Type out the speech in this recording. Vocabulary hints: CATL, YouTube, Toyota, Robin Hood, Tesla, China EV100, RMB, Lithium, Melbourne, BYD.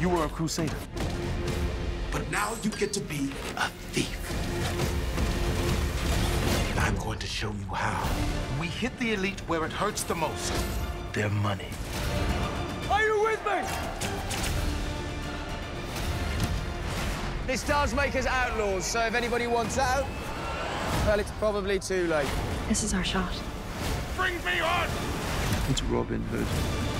You were a crusader. But now you get to be a thief. And I'm going to show you how. We hit the elite where it hurts the most. Their money. Are you with me? This does make us outlaws, so if anybody wants out, well, it's probably too late. This is our shot. Bring me on! It's Robin Hood.